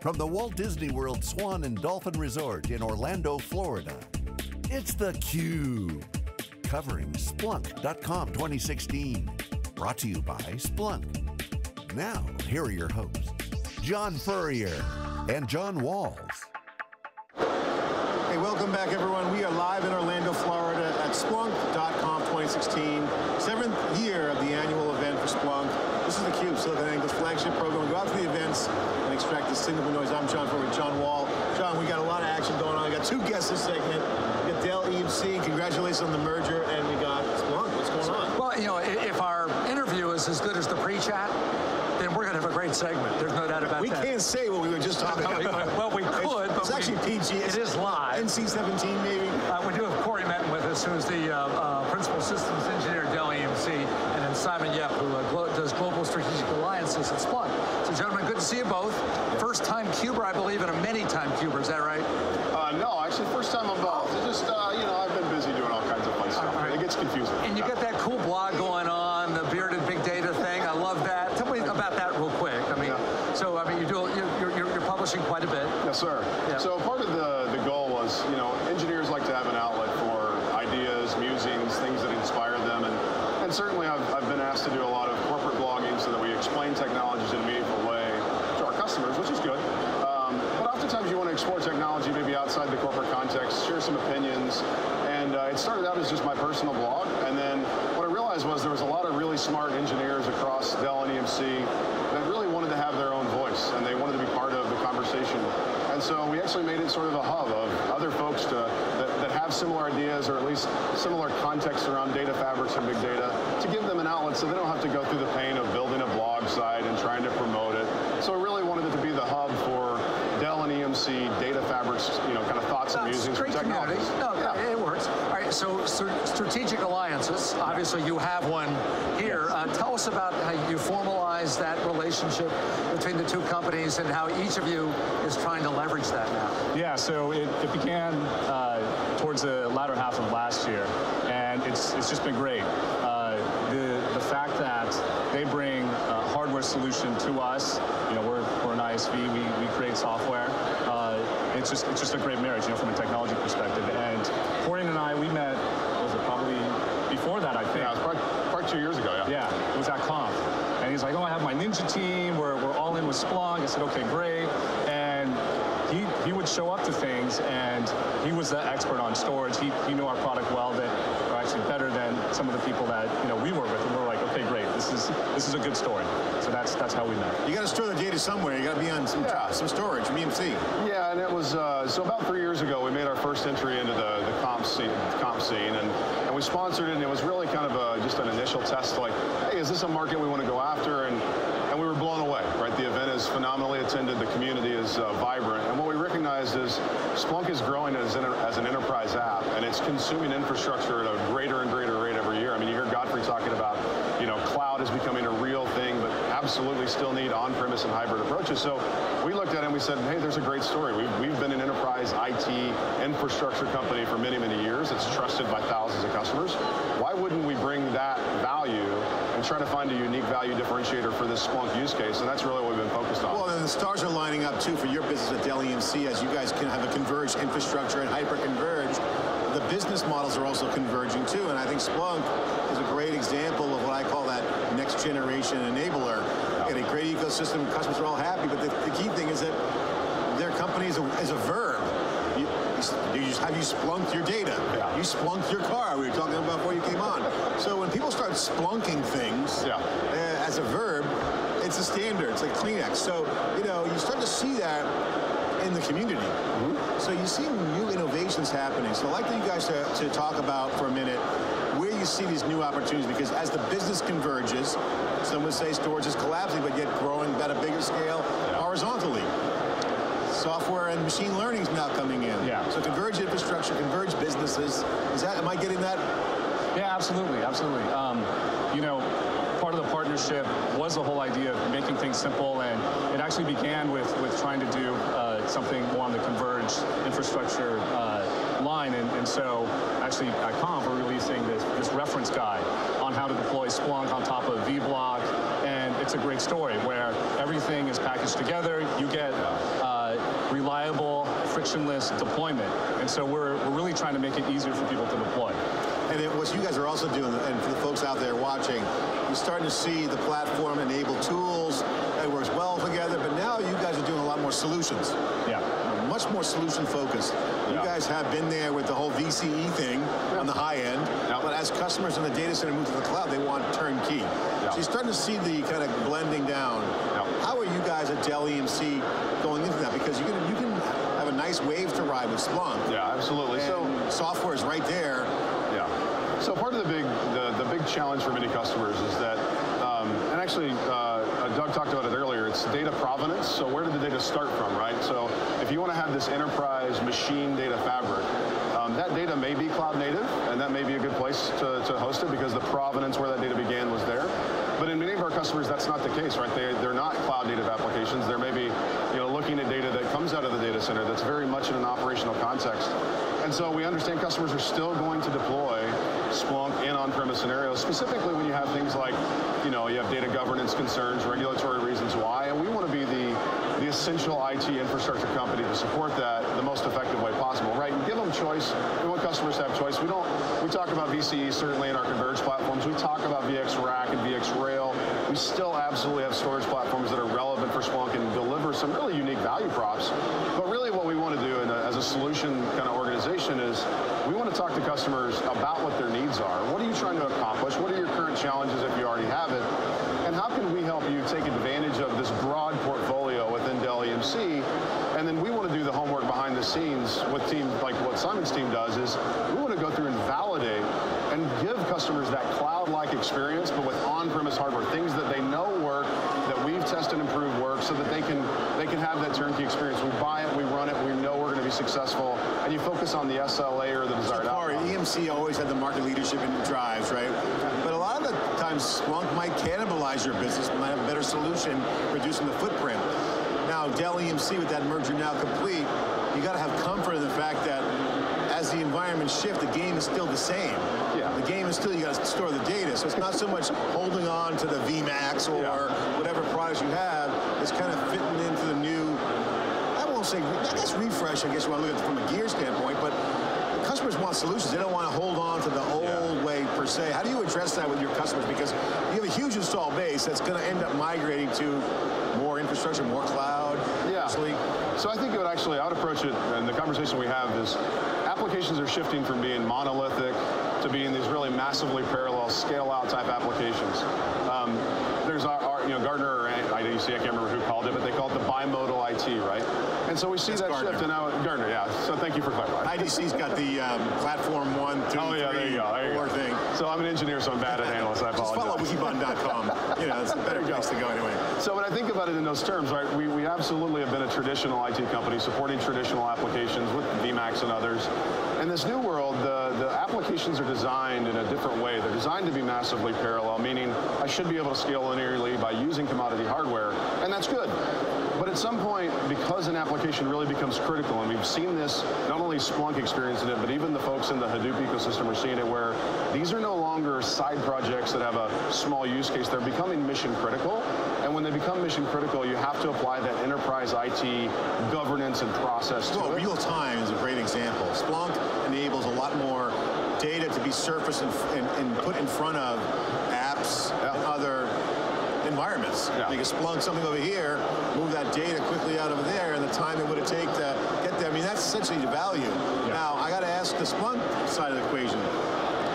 From the Walt Disney World Swan and Dolphin Resort in Orlando, Florida, it's theCUBE, covering Splunk.com 2016. Brought to you by Splunk. Now, here are your hosts, John Furrier and John Walls. Hey, welcome back everyone. We are live in Orlando, Florida at Splunk.com 2016, 7th year of the annual event for Splunk. This is theCUBE, SiliconANGLE's flagship program. Go out to the events and extract the signal from noise. I'm John Furrier with John Wall. John, we got a lot of action going on. We got two guests this segment. We got Dell EMC, congratulations on the merger, and we got Splunk. What's going on? Well, you know, if our interview is as good as the pre-chat, then we're going to have a great segment. There's no doubt about that. We can't say what we were just talking about. Well, we could, but it's actually PG. It is live. NC-17 maybe. We do have Corey Minton with us, who's the principal systems engineer at Dell EMC, and then Simon Yep, who does global strategic alliances at Splunk. So gentlemen, good to see you both. First time CUBER, I believe, and a many-time CUBER, is that right? No, actually, first time on both. It's just, you know, I've been busy doing all kinds of fun stuff. Right. It gets confusing. And you got that cool blog going on, the bearded big data thing, I love that. Tell me about that real quick. I mean, so, I mean, you're publishing quite a bit. Yes, sir. Yeah. So part of the goal was, you know, engineers like to have an outlet for ideas, musings, things that inspire them, and certainly I've been asked to do a lot of corporate blogging so that we explain technologies in a meaningful way to our customers, which is good. But oftentimes you want to explore technology maybe outside the corporate context, share some opinions, and it started out as just my personal blog, and then what I realized was there was a lot of really smart engineers across Dell and EMC that really wanted to have their own voice, and they wanted to be part of the conversation. And so we actually made it sort of a hub of other folks that have similar ideas or at least similar context around data fabrics and big data to give them an outlet so they don't have to go through the pain of building a blog site and trying to promote it. So I really wanted it to be the hub for Dell and EMC data fabrics, you know, kind of thoughts and musings from technology. No, yeah. It works. All right, so strategic alliances, obviously you have one here. Yes. Tell us about how you formalize that relationship between the two companies and how each of you is trying to leverage that now. Yeah, so it began towards the latter half of last year, and it's just been great. The fact that they bring a hardware solution to us, you know, we're an ISV, we create software. It's just a great marriage, you know, from a technology perspective. And Corey and I, we met, was it probably before that, I think? Yeah, it was probably 2 years ago, yeah. Yeah, it was at Conf. And he's like, oh, I have my Ninja team, we're all in with Splunk. I said, okay, great. And he would show up to things, and he was the expert on storage. He knew our product well, that or actually better than some of the people that, you know, we were with. And we were like, okay, great, this is a good story. So that's how we met. You got to store the data somewhere. You got to be on some storage, EMC. Yeah, and it was so about 3 years ago we made our first entry into the comp scene, and we sponsored it. And it was really kind of just an initial test, like, hey, is this a market we want to go after? And we were blown away, right? The event is phenomenally attended, the community is vibrant, and what we recognized is Splunk is growing as an enterprise app, and it's consuming infrastructure at a greater and greater rate every year. I mean, you hear Godfrey talking about, you know, cloud is becoming a real thing, but absolutely still need on-premise and hybrid approaches. So we looked at it and we said, hey, there's a great story. We've been an enterprise IT infrastructure company for many, many years. It's trusted by thousands of customers. Why wouldn't we bring that value and try to find a unique value differentiator for this Splunk use case, and that's really what we've been focused on. Well, and the stars are lining up, too, for your business at Dell EMC, as you guys can have a converged infrastructure and hyper-converged. The business models are also converging, too, and I think Splunk is a great example of what I call that next-generation enabler. You got a great ecosystem, customers are all happy, but the key thing is that their company is a verb. Have you splunked your data? Yeah. You splunked your car, we were talking about before you came on. So when people start splunking things as a verb, it's a standard, it's like Kleenex. So, you know, you start to see that in the community. Mm-hmm. So you see new innovations happening. So I'd like you guys to talk about for a minute where you see these new opportunities, because as the business converges, some would say storage is collapsing, but yet growing at a bigger scale horizontally. Software and machine learning is now coming in. Yeah. So converged infrastructure, converged businesses. Am I getting that? Yeah, absolutely, absolutely. You know, part of the partnership was the whole idea of making things simple, and it actually began with trying to do something more on the converged infrastructure line, and so actually at Conf, we're releasing this reference guide on how to deploy Splunk on top of VBlock, and it's a great story where everything is packaged together, you get reliable, frictionless deployment. And so we're really trying to make it easier for people to deploy. And it, what you guys are also doing, and for the folks out there watching, you're starting to see the platform enable tools that works well together, but now you guys are doing a lot more solutions. Yeah. Much more solution focused. You guys have been there with the whole VCE thing on the high end, but as customers in the data center move to the cloud, they want turnkey. So you're starting to see the kind of blending down. How are you guys at Dell EMC going into that? Because you can, have a nice wave to ride with Splunk. Yeah, absolutely. So software is right there. Yeah. So part of the big challenge for many customers is that, and actually Doug talked about it earlier, it's data provenance. So where did the data start from, right? So if you want to have this enterprise machine data fabric, that data may be cloud native, and that may be a good place to host it because the provenance where that data began was there. But in many of our customers, that's not the case, right? They're not cloud native applications. They're maybe looking at data that comes out of the data center that's very much in an operational context. And so we understand customers are still going to deploy Splunk in on-premise scenarios, specifically when you have things like, you have data governance concerns, regulatory reasons why, and we want to be the essential IT infrastructure company to support that the most effective way possible, right? And give them choice. We want customers to have choice. We talk about VCE certainly in our converged platforms. We talk about VxRack and VxRail. We still absolutely have storage platforms that are relevant for Splunk and deliver some really unique value props. But really what we want to do as a solution kind of organization is we want to talk to customers about what their needs are. What are you trying to accomplish? What are your current challenges if you already have it? And how can we help you take advantage of this broad portfolio within Dell EMC? And then we want to do the homework behind the scenes with what Simon's team does is we want to go through and validate and give customers that cloud-like experience, but with on-premise hardware, things that they know work, that we've tested and proved work, so that they can have that turnkey experience. We buy it, we run it, we know we're going to be successful, and you focus on the SLA or the desired outcome. EMC always had the market leadership in drives, right? But a lot of the times, Splunk might cannibalize your business, might have a better solution, reducing the footprint. Now, Dell EMC, with that merger now complete, you got to have comfort in the fact that as the environment shifts, the game is still the same. Yeah. The game is still, you got to store the data. So it's not so much holding on to the VMAX or whatever products you have. It's kind of fitting into the new, I won't say, that's refresh, I guess you want to look at it from a gear standpoint, but the customers want solutions. They don't want to hold on to the old way per se. How do you address that with your customers? Because you have a huge install base that's going to end up migrating to more infrastructure, more cloud. Yeah. So I think it would actually, I would approach it, and the conversation we have is, applications are shifting from being monolithic to being these really massively parallel scale-out type applications. There's our Gartner or IDC, I can't remember who called it, but they call it the bimodal IT, right? And so we see that Gartner shift, and now Gartner, so thank you for clarifying. IDC's got the platform 1, 2, oh, yeah, 3, there you go, there you go. Thing. So I'm an engineer, so I'm bad at analysts, I apologize. Just follow Wikibon.com, it's a better place to go anyway. So when I think about it in those terms, right, we absolutely have been a traditional IT company supporting traditional applications with VMAX and others. In this new world, the applications are designed in a different way. They're designed to be massively parallel, meaning I should be able to scale linearly by using commodity hardware, and that's good. But at some point, because an application really becomes critical, and we've seen this, not only Splunk experiencing it, but even the folks in the Hadoop ecosystem are seeing it, where these are no longer side projects that have a small use case. They're becoming mission critical, and when they become mission critical, you have to apply that enterprise IT governance and process to it. Real time is a great example. Splunk enables a lot more data to be surfaced and put in front of apps and other environments. Yeah. You can Splunk something over here, move that data quickly out over there, and the time it would have taken to get there, I mean, that's essentially the value. Yeah. Now, I got to ask the Splunk side of the equation.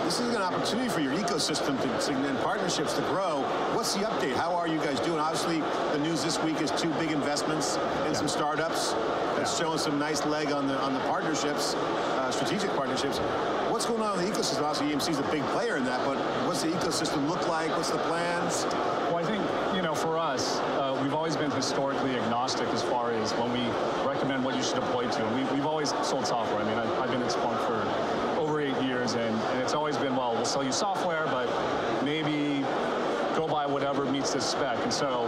This is an opportunity for your ecosystem and partnerships to grow. What's the update? How are you guys doing? Obviously, the news this week is 2 big investments and some startups. That's showing some nice leg on the partnerships, strategic partnerships. What's going on in the ecosystem? Obviously, EMC is a big player in that, but what's the ecosystem look like? What's the plans? Well, I think, for us, we've always been historically agnostic as far as when we recommend what you should deploy to. We've always sold software. I mean, I've been at Splunk for over 8 years, and it's always been, well, we'll sell you software, but maybe go buy whatever meets this spec. And so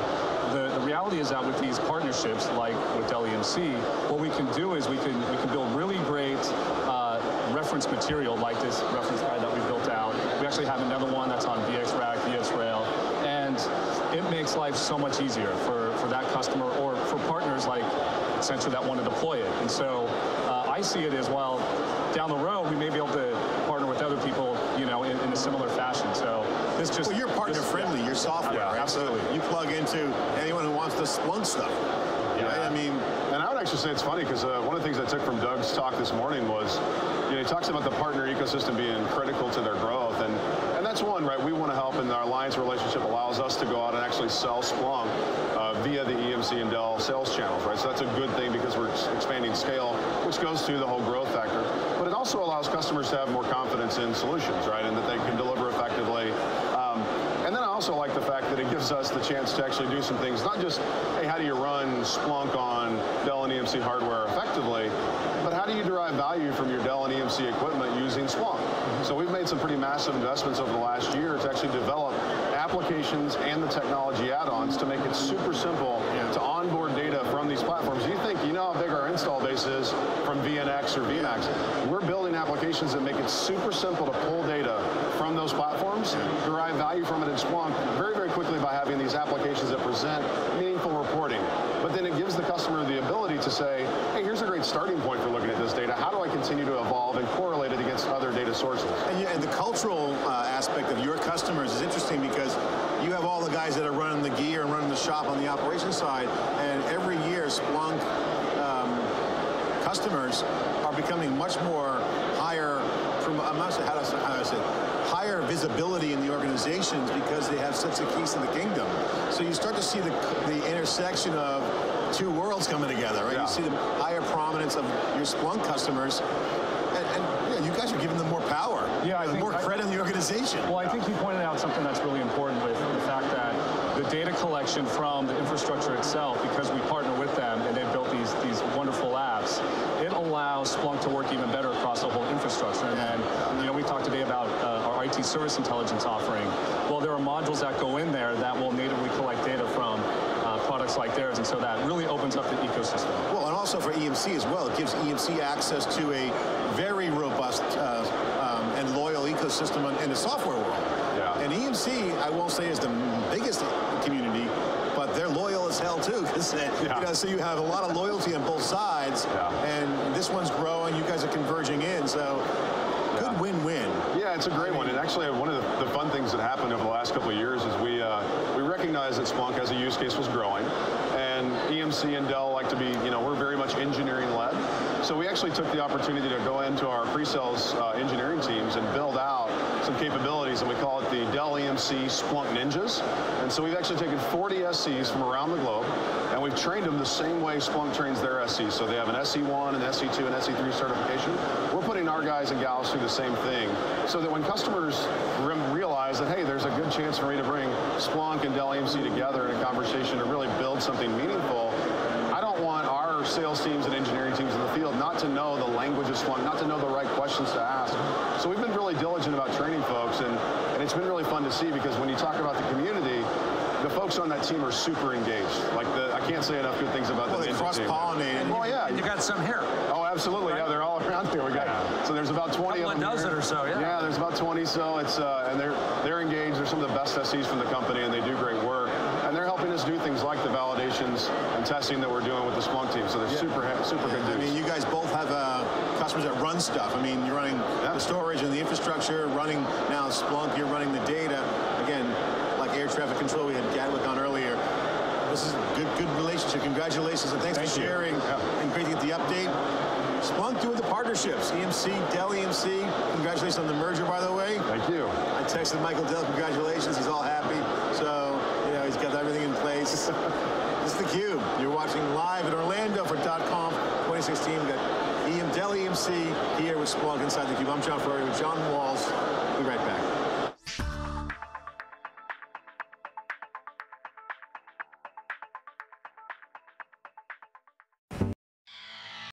the reality is that with these partnerships, like with Dell EMC, what we can do is we can build really great reference material, like this reference guide that we built out. We actually have another one that's on VxRack, VxRail, and and it makes life so much easier for that customer or for partners like Accenture that want to deploy it. And so I see it as, well, down the road, we may be able to partner with other people, you know, in a similar fashion. So this just... Well, you're partner-friendly, yeah, your software, yeah, right? Absolutely. So you plug into anyone who wants the Splunk stuff, yeah, right? I mean... And I would actually say it's funny, because one of the things I took from Doug's talk this morning was, you know, he talks about the partner ecosystem being critical to their growth, and that's one, right? We want to help, and our alliance relationship allows us to go out and actually sell Splunk via the EMC and Dell sales channels, right? So that's a good thing because we're expanding scale, which goes to the whole growth factor. But it also allows customers to have more confidence in solutions, right? And that they can deliver effectively. And then I also like the fact that it gives us the chance to actually do some things, not just, hey, how do you run Splunk on Dell and EMC hardware effectively, but how do you derive value from your Dell and EMC equipment using Splunk? So we've made some pretty massive investments over the last year to actually develop applications and the technology add-ons to make it super simple to onboard data from these platforms. You think, you know how big our install base is from VNX or VMAX. We're building applications that make it super simple to pull data from those platforms, derive value from it in Splunk very, very quickly by having these applications that present meaningful reporting. But then it gives the customer the ability to say, hey, here's a great starting point for looking at this data. How do I continue to evolve and correlate it against other data sources? And the cultural aspect of your customers is interesting because you have all the guys that are running the gear and running the shop on the operations side, and every year Splunk customers are becoming much more higher, I'm not sure how to say it, higher visibility in the organizations because they have such a piece of the kingdom. So you start to see the intersection of two worlds coming together, right? Yeah. You see the higher prominence of your Splunk customers, and yeah, you guys are giving them more power, more credit in the organization. Well, I think you pointed out something that's really important with the fact that the data collection from the infrastructure itself, because we partner with them and they've built these wonderful apps, it allows Splunk to work even better across the whole infrastructure. And then, you know, we talked today about our IT service intelligence offering. Well, there are modules that go in there that will natively collect data from products like theirs, and so that really opens up the ecosystem. Well, and also for EMC as well, it gives EMC access to a very robust and loyal ecosystem in the software world. Yeah. And EMC, I won't say, is the biggest community, but they're loyal as hell too, because you know, so you have a lot of loyalty on both sides, and this one's growing, you guys are converging in, so good win-win. Yeah, it's a great one, and actually one of the fun things that happened over the last couple of years is we recognized that Splunk as a use case was growing, and EMC and Dell like to be, you know, we're very much engineering-led, so we actually took the opportunity to go into our pre-sales engineering teams and build out some capabilities, and we call it the Dell EMC Splunk Ninjas. And so we've actually taken 40 SCs from around the globe, and we've trained them the same way Splunk trains their SCs. So they have an SC1, an SC2, and SC3 certification. We're putting our guys and gals through the same thing, so that when customers realize that, hey, there's a good chance for me to bring Splunk and Dell EMC together in a conversation to really build something meaningful, I don't want our sales teams and engineering teams in the field not to know the language of Splunk, not to know the right questions to ask. So we've been really diligent about training folks, and it's been really fun to see, because when you talk about the community, the folks on that team are super engaged. Like, I can't say enough good things about the ninja team. Well, they cross-pollinated. Well, yeah. And you got some here. Oh, absolutely. Right? Yeah, they're all around here. We got so there's about 20 of them. A dozen here. Or so. Yeah. Yeah, there's about 20. So it's and they're engaged. They're some of the best SEs from the company, and they do great work. And they're helping us do things like the validations and testing that we're doing with the Splunk team. So they're super good dudes. I mean, you guys both have customers that run stuff. I mean, you're running the storage and the infrastructure, running now Splunk. You're running the data. Again, like air traffic control, we had Gatwick on earlier. This is a good relationship. Congratulations, and thanks for sharing and great to get the update. Splunk doing the partnerships, EMC, Dell EMC. Congratulations on the merger, by the way. Thank you. I texted Michael Dell, congratulations, he's all happy. So, you know, he's got everything in place. This is theCUBE. You're watching live in Orlando for .conf 2016. We've got Dell EMC here with Splunk inside theCUBE. I'm John Furrier with John Walls. Be right back.